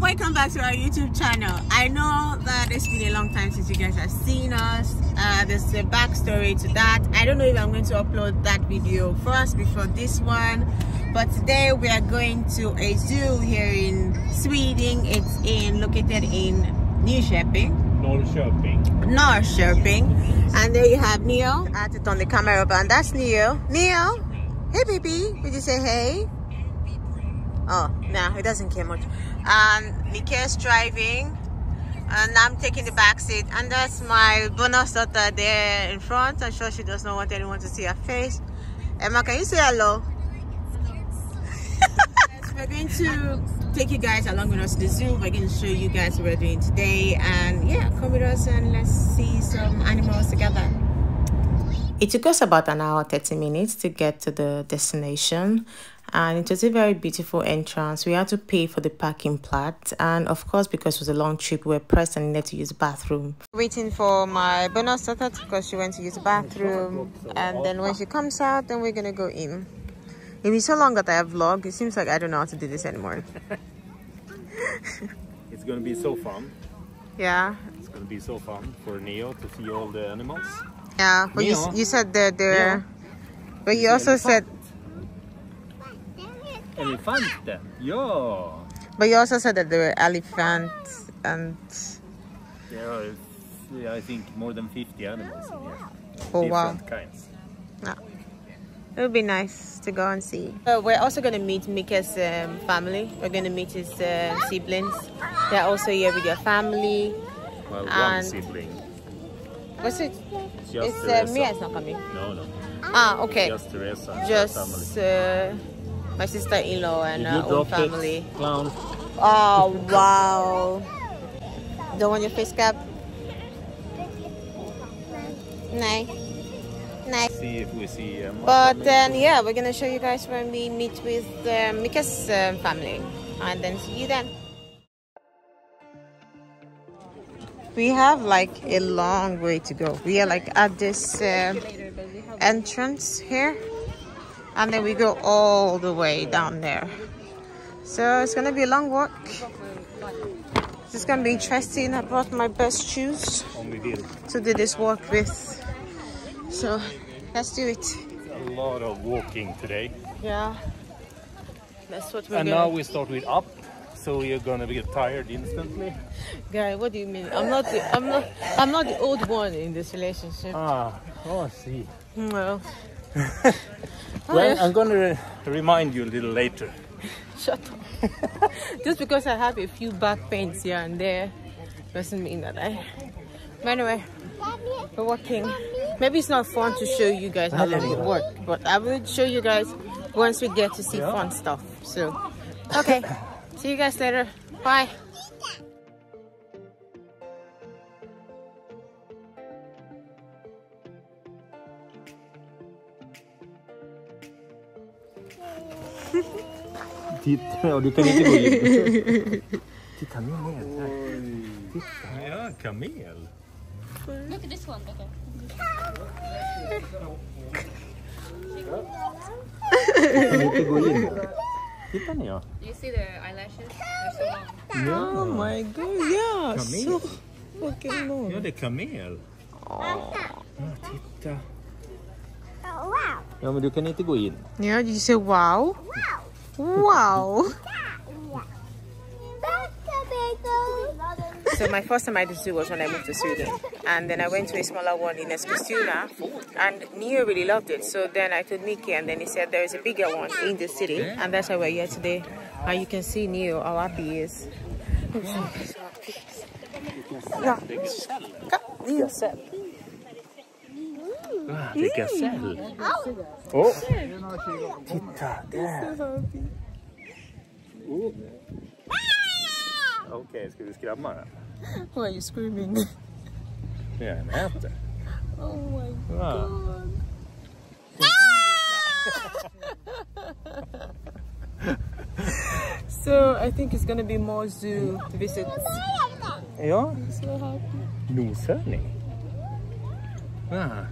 Welcome back to our YouTube channel. I know that it's been a long time since you guys have seen us. There's a backstory to that. I don't know if I'm going to upload that video first before this one, but today we are going to a zoo here in Sweden. It's located in Sherping. And there you have Neil. I had to turn the camera up, and that's Neil. Neil, hey baby, would you say hey? Oh, no, it doesn't care much. Mikael's driving and I'm taking the back seat, and that's my bonus daughter there in front. I'm sure she does not want anyone to see her face. Emma, can you say hello? Yes, we're going to take you guys along with us to the zoo. We're going to show you guys what we're doing today, and yeah, come with us and let's see some animals together. It took us about an hour 30 minutes to get to the destination, and it was a very beautiful entrance. We had to pay for the parking plot, and of course, because it was a long trip, we were pressed and needed to use the bathroom. Waiting for my bonus daughter because she went to use the bathroom, and then when she comes out, then we're gonna go in. It was so long that I have vlogged. It seems like I don't know how to do this anymore. It's gonna be so fun. Yeah. It's gonna be so fun for Neo to see all the animals. Yeah, but you said that they're... Yeah. But you also said... Elephant, yeah. But you also said that there were elephants and... There are, I think, more than 50 animals in here. Oh, wow. Different kinds. Yeah. It would be nice to go and see. We're also going to meet Mikael's family. We're going to meet his siblings. They're also here with their family. Well, one sibling. What's it? Just it's Mia is not coming. No, no. Ah, okay. Just Teresa. Just... my sister-in-law and her own family. Clown. Oh, wow. Don't want your face cap? No. No. See if we see but then, yeah, we're going to show you guys when we meet with Mikael's family. And then see you then. We have like a long way to go. We are like at this entrance here. And then we go all the way down there. So it's gonna be a long walk. It's gonna be interesting. I brought my best shoes to do this walk with. So let's do it. A lot of walking today. Yeah. That's what we're doing. And now we start with up, so you're gonna get tired instantly. Guy, what do you mean? I'm not the old one in this relationship. Ah, oh, I see. Well. Well, I'm going to remind you a little later. Shut up. Just because I have a few back pains here and there doesn't mean that I... But anyway, we're walking. Maybe it's not fun to show you guys how long we work, but I will show you guys once we get to see fun stuff. So, okay. See you guys later. Bye. Titta, du kan inte gå in. Titta, kamel här. Titta. Ja, kamel. Look at this one, look at. Kan inte gå in. Titta ni, ja. Do you see the eyelashes? They're so long. Oh my god, yeah. So fucking long. Ja, det är kamel. Åh, titta. Wow. Ja, men du kan inte gå in. Ja, du säger wow. Wow! So my first time at the zoo was when I moved to Sweden, and then I went to a smaller one in Eskilstuna, and Neo really loved it. So then I told Nikki, and then he said there is a bigger one in the city, and that's why we're here today. And you can see Neo how happy he is. He's so happy. No. Neo said. Ah, the gazelle. Oh, titta där. Okej, ska vi skramma den? Why are you screaming? Det är en äter. Oh my god. So I think it's gonna be more zoo visits. Ja. Noshörning. Ah.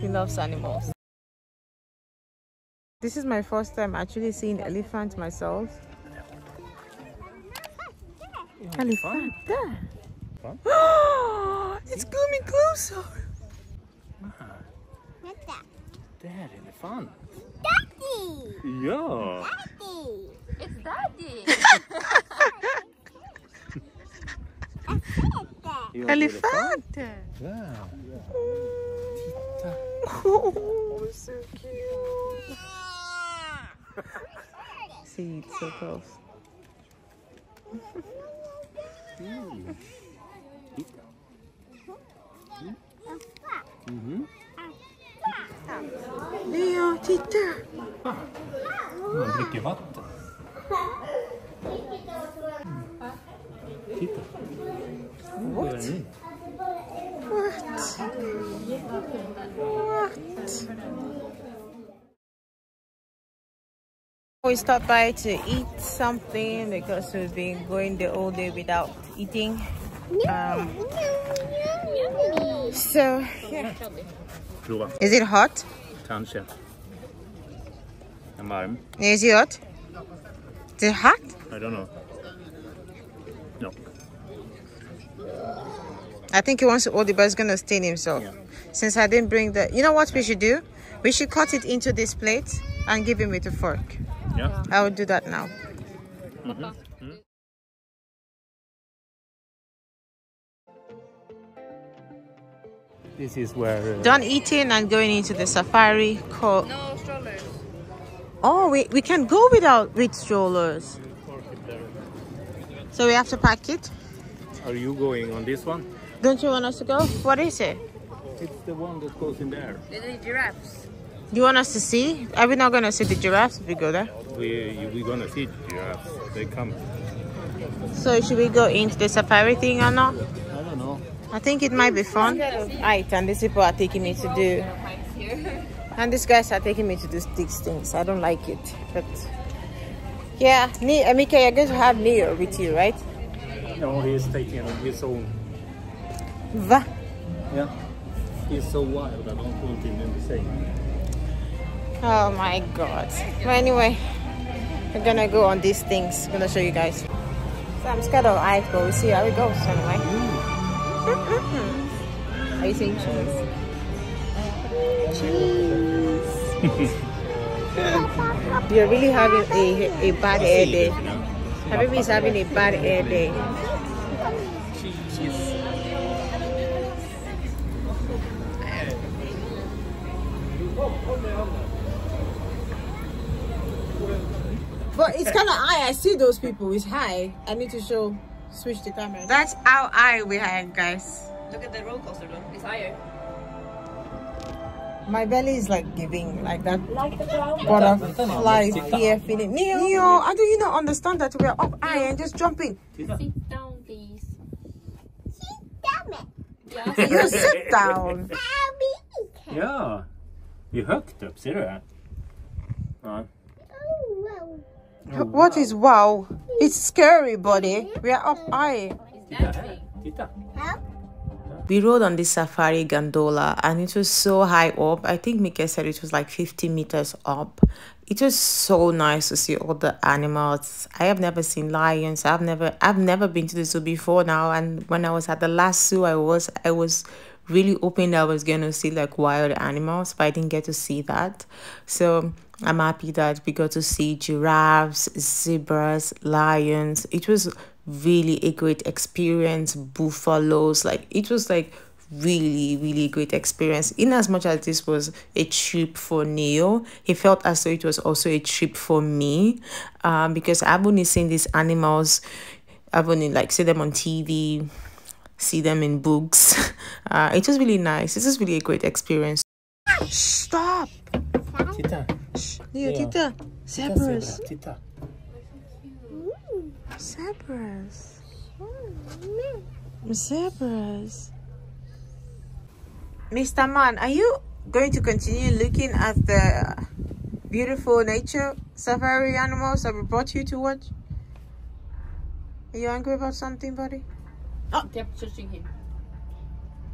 He loves animals. This is my first time actually seeing elephants myself. Elefant där. Oh, it's coming closer. Vänta. Det här är elefant. Daddy. Ja. Daddy. It's daddy. Elefanter! Wow. Titta! Oh, so cute! See, it's so close. Titta! Ja, titta! Man dricker vatten. Titta! What? What? We stopped by to eat something because we've been going the whole day without eating. So, yeah. Is it hot? Kanske. Varm. Is it hot? Is it hot? I don't know. No. I think he wants to hold it, but he's gonna stain himself. Yeah. Since I didn't bring the... You know what we should do? We should cut it into this plate and give him with a fork. Yeah. I will do that now. Mm-hmm. Mm-hmm. This is where... Done eating and going into the safari. No strollers. Oh, we can go with strollers. So we have to pack it. Are you going on this one? Don't you want us to go? What is it? It's the one that goes in there. The giraffes. You want us to see? Are we not going to see the giraffes if we go there? We're going to see giraffes. They come. So should we go into the safari thing or not? I don't know. I think it might be fun. Right, and these people are taking me to do... And these guys are taking me to do these things. I don't like it. But... Yeah, Mikael, you're going to have Neo with you, right? No, he's taking his own. Va? Yeah. He's so wild, I don't want him in the same. Oh my god. But anyway, we're gonna go on these things. I'm gonna show you guys. So I'm scared of heights, but we'll see how it goes anyway. Are you saying cheese? Cheese. You're really having a bad air day. Habibi is having a bad air day. Cheese. But it's kind of high. I see those people. It's high. I need to switch the camera. That's how high we are, guys. Look at the roller coaster though. It's higher. My belly is like giving, like that butterfly fear feeling. Neo, how do you not understand that we're up high and just jumping? Sit down, please. Sit down. You sit down. Yeah. You're hooked up, see that? Oh, wow. What is wow? It's scary, buddy. We're up high. We rode on this safari gondola and it was so high up. I think Mikael said it was like 50 meters up. It was so nice to see all the animals. I have never seen lions. I've never been to the zoo before now. And when I was at the last zoo, I was really hoping that I was going to see like wild animals, but I didn't get to see that. So I'm happy that we got to see giraffes, zebras, lions. It was really a great experience. Buffaloes, like it was like really great experience. In as much as this was a trip for Neo, he felt as though it was also a trip for me, because I've only seen these animals, I've only like seen them on TV, see them in books. It was really nice. This is really a great experience. Stop. Tita. Shh. Neo, Tita. Zebras. Tita. Zebras. Zebras. Mr. Man, are you going to continue looking at the beautiful nature safari animals that we brought you to watch? Are you angry about something, buddy? Oh, they're shushing him.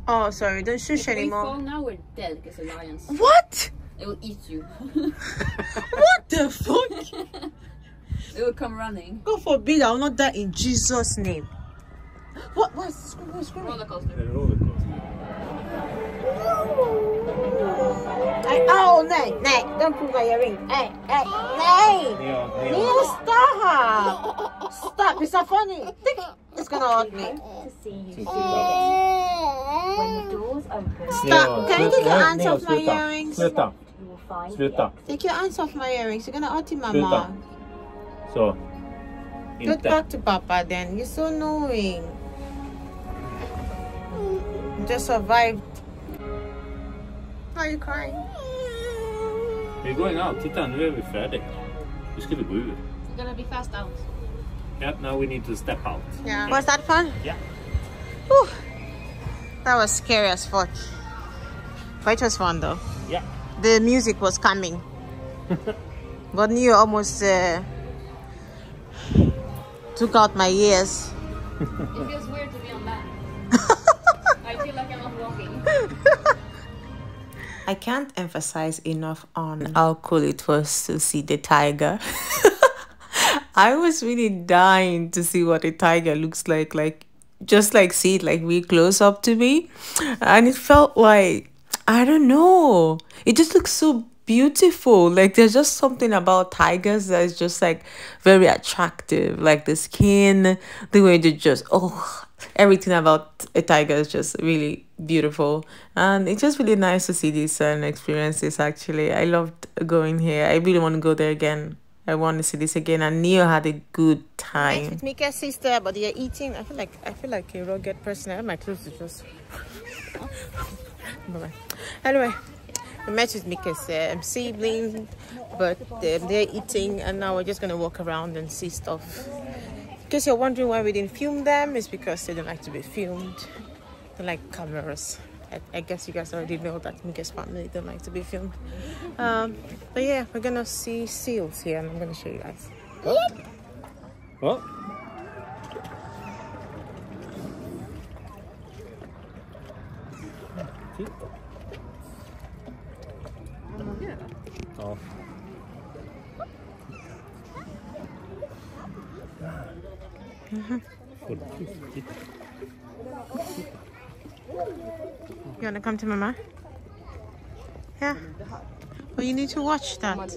Oh, sorry, don't shush anymore. If we fall now, we're dead because of lions. What? They will eat you. What the fuck? They will come running. God forbid I will not die in Jesus' name. What was screaming? Roller coaster. A roller coaster. Oh, nej, nej. Don't prove I ring. Hey, hey, nej. Neon, stop. Stop, it's so funny. It's gonna hurt me. To see you. When the doors open. Stop. Can you take your hands off my earrings? Sluta. Sluta. Take your hands off my earrings. You're gonna hurt your mama. So. Go back to Papa then. You're so annoying. Just survived. Why are you crying? We're going out. Titta, nu är vi färdiga. Nu ska vi gå ut. We're gonna be fast out. Yep, now we need to step out. Yeah. Was that fun? Yeah. Whew. That was scary as fuck. But it was fun though. Yeah. The music was coming. But you almost took out my ears. It feels weird to be on that. I feel like I'm not walking. I can't emphasize enough on how cool it was to see the tiger. I was really dying to see what a tiger looks like just like see it like really close up to me. And it felt like, I don't know, it just looks so beautiful. Like there's just something about tigers that is just like very attractive, like the skin, the way they just, oh, everything about a tiger is just really beautiful. And it's just really nice to see this and experience this. Actually, I loved going here. I really want to go there again. I want to see this again. And Neo had a good time. It's with Mikael's sister, but they're eating. I feel like a rugged person. I have my clothes to just bye-bye. Anyway, we met with Mikael's siblings, but they're eating, and now we're just gonna walk around and see stuff. In case you're wondering why we didn't film them, it's because they don't like to be filmed. They like cameras. I guess you guys already know that Mikael's family don't like to be filmed. But yeah, we're gonna see seals here, and I'm gonna show you guys. What? Oh. You wanna come to Mama? Yeah. Well, you need to watch that.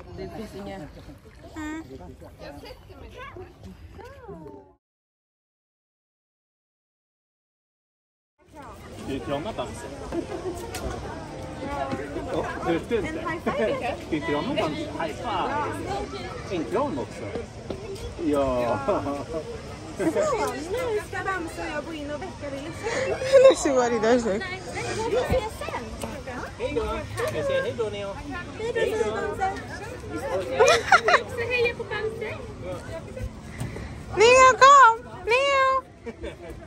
Nu ska Bamse och jag gå in och väcka Lille Sol. Let's see what he does there. Nej, vi får se sen. Hej då. Jag säger hej då, Neo. Hej då, Bamse. Jag hejar på Bamse. Neo, kom! Neo!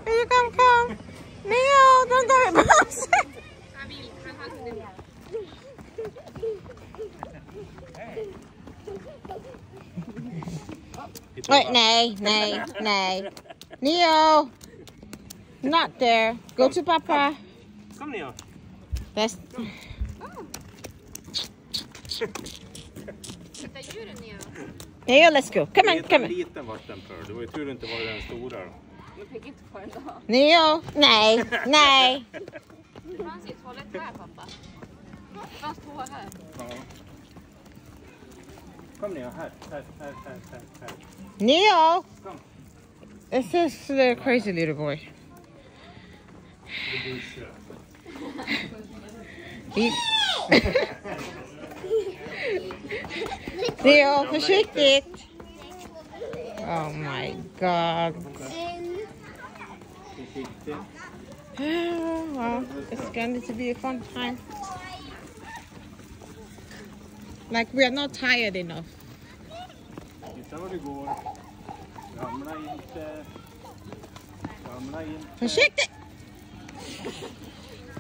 Vill du kom? Neo, don't do it, Bamse! Han vill, han har hunnit med. Wait, nay, nay, nay. Neo! Not there. Go to Papa. Come, Neo. That's. Neo, let's go. Come on, come on. Neo, nay, nay. Kom Neo, här. Neo! Kom. It's this crazy little boy. Neo, försiktigt! Oh my god. Oh, well, it's going to be a fun time. Like we are not tired enough.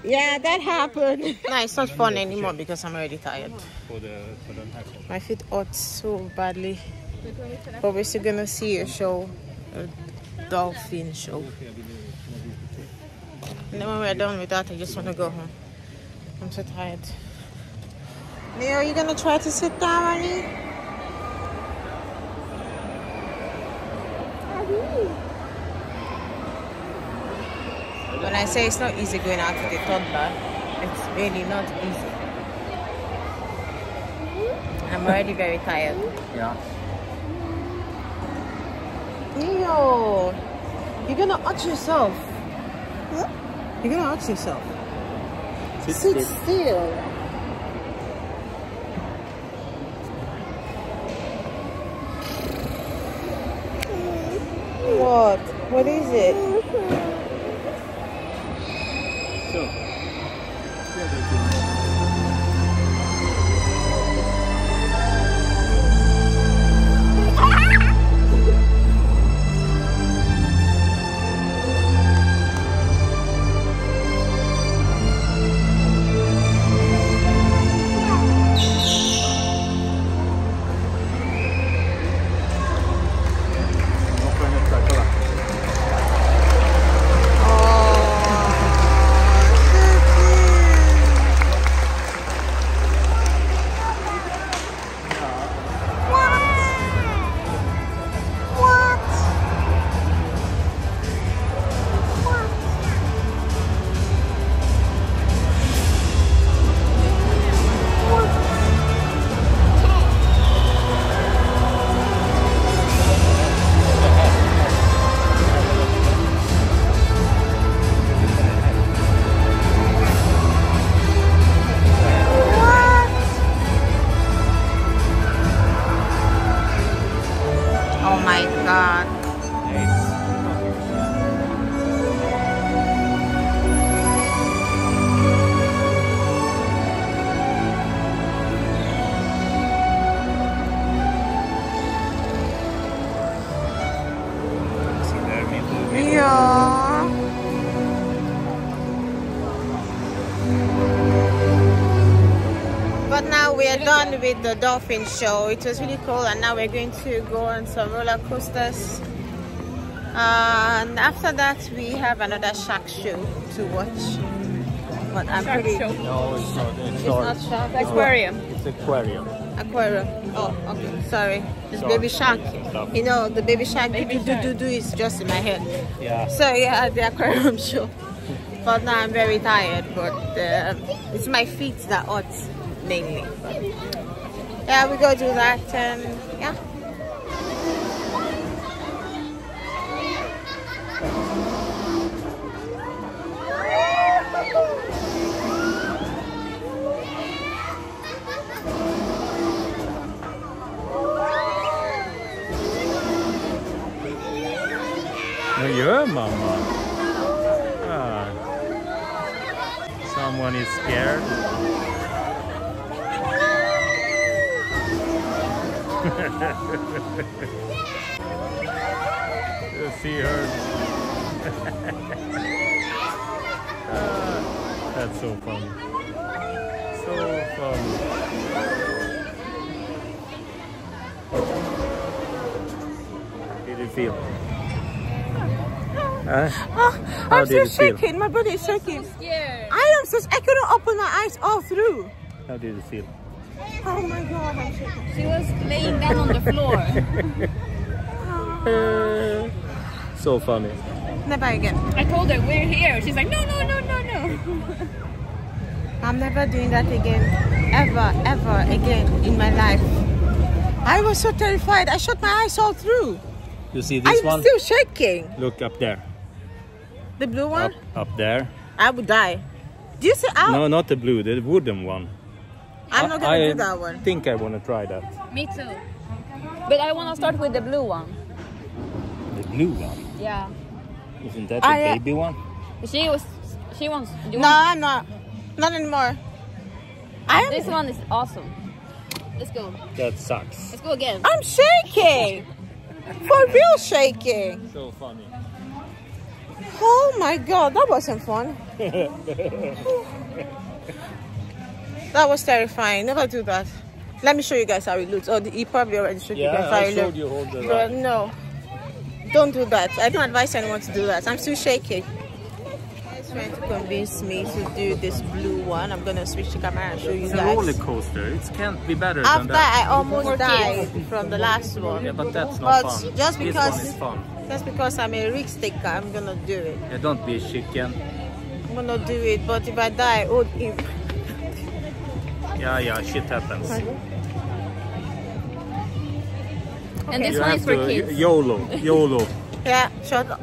Yeah, that happened. No, it's not fun anymore because I'm already tired. My feet hurt so badly. But we're still gonna see a show, a dolphin show. And then when we're done with that, I just wanna go home. I'm so tired. Neo, are you gonna try to sit down, honey? When I say it's not easy going out with a toddler, it's really not easy. I'm already very tired. Yeah. Ew! You're gonna hurt yourself. You're gonna hurt yourself. Sit still. What? What is it? But now we are done with the dolphin show. It was really cool, and now we're going to go on some roller coasters, and after that we have another shark show to watch. But I'm pretty... No, it's not. It's not shark. It's aquarium. It's aquarium. Aquarium. Oh, okay. Sorry. It's baby shark. You know, the baby shark do is just in my head. Yeah. So yeah, the aquarium show. But now I'm very tired. But it's my feet that hurts mainly. But, yeah, we go do that, and yeah. Vad gör mamma? Ah. Someone is scared. You see her. Ah, that's so fun. So fun. Did you feel? Oh, I'm so shaking. My body is shaking. I'm so scared. I couldn't open my eyes all through. How did it feel? Oh my god, I'm shaking. She was laying down on the floor. So funny. Never again. I told her we're here. She's like, no. I'm never doing that again, ever again in my life. I was so terrified. I shut my eyes all through. You see this one? I'm still shaking. Look up there. The blue one? Up there. I would die. Do you see? No, not the blue, the wooden one. I'm not going to do that one. I think I want to try that. Me too. But I want to start with the blue one. The blue one? Yeah. Isn't that the baby one? She wants... No, I'm not. Not anymore. This one is awesome. Let's go. That sucks. Let's go again. I'm shaking! For real shaking. So funny. Oh my god, that wasn't fun. That was terrifying. Never do that. Let me show you guys how it looks. Oh, he probably already showed you guys how it looks. You hold the but no, don't do that. I don't advise anyone to do that. I'm still shaking. trying to convince me to do this blue one. I'm gonna switch the camera and show you guys. It's a roller coaster. It can't be better than that. I almost died from the last one. Yeah, but that's not fun. Just because this one is fun. Just because I'm a risk taker, I'm gonna do it. Yeah, don't be a chicken. I'm gonna do it, but if I die, oh, yeah, shit happens. Okay. And this one is for kids. YOLO. Yeah, shut up.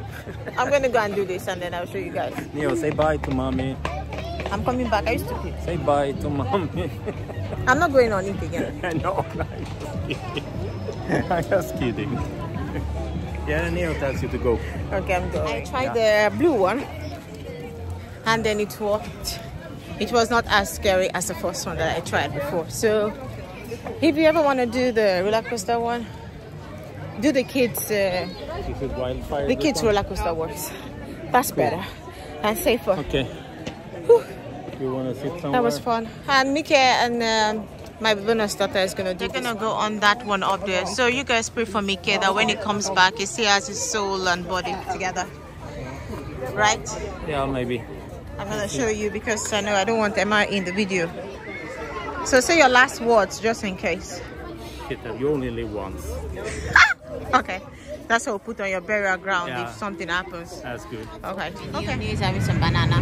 I'm gonna go and do this and then I'll show you guys. Neo, say bye to mommy. I'm coming back. Are you stupid? Say bye to mommy. I'm not going on it again. No, I'm just kidding. Yeah, Neo tells you to go. Okay, I'm going. I tried the blue one and then it worked. It was not as scary as the first one that I tried before. So if you ever want to do the roller coaster one, do the kids roller coaster works. That's cool. Better and safer. Okay. Whew. You want to sit somewhere? That was fun. And Mikael and my bonus daughter is gonna do. They're gonna go on that one up there. So you guys pray for Mikael that when he comes back, he still has his soul and body together, right? Yeah, maybe. I'm gonna show you because I know I don't want Emma in the video. So say your last words just in case. You only live once. Okay, that's what we'll put on your burial ground if something happens. That's good. Okay. Okay. He's having some banana.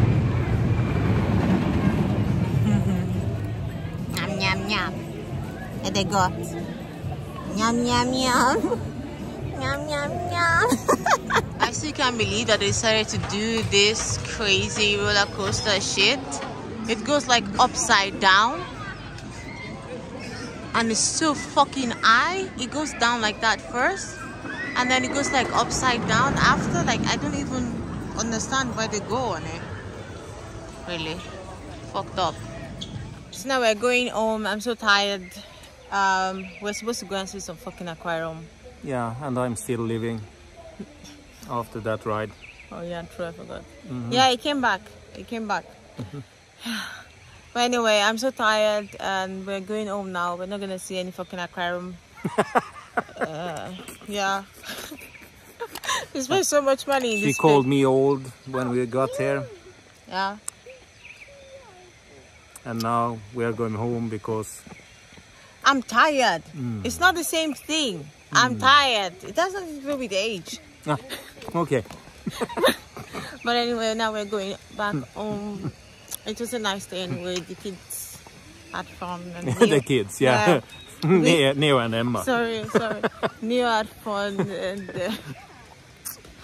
Yum yum yum. And they got yum yum yum. Yum yum yum. I still can't believe that they decided to do this crazy roller coaster shit. It goes like upside down. And it's so fucking high. It goes down like that first, and then it goes like upside down after. Like, I don't even understand why they go on it. Really fucked up. So now we're going home. I'm so tired. We're supposed to go and see some fucking aquarium. Yeah, and I'm still living after that ride. Oh yeah, true, I forgot. Yeah, it came back. It came back. But anyway, I'm so tired and we're going home now. We're not gonna see any fucking aquarium. Yeah. We spent so much money in this. She called me old when we got here. Yeah. And now we are going home because I'm tired. It's not the same thing. I'm tired. It doesn't do with age. Ah, okay. But anyway, now we're going back home. It was a nice day anyway. The kids had fun. And the kids, yeah. Neo and Emma. Sorry. Neo had fun and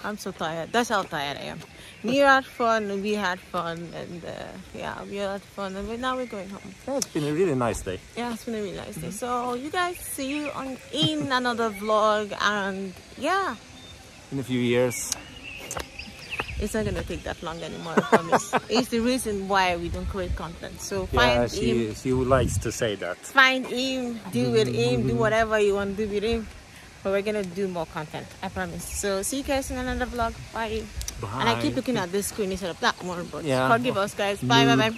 I'm so tired. That's how tired I am. Neo had fun and we had fun and yeah, we had fun and now we're going home. Yeah, it's been a really nice day. Yeah, it's been a really nice day. So you guys, see you in another vlog and yeah. In a few years. It's not gonna take that long anymore, I promise. It's the reason why we don't create content. So find him. Yeah, she likes to say that. Find him, deal with him, do whatever you want to do with him. But we're gonna do more content, I promise. So see you guys in another vlog. Bye. And I keep looking at this screen instead of that one, but forgive us, guys. Bye.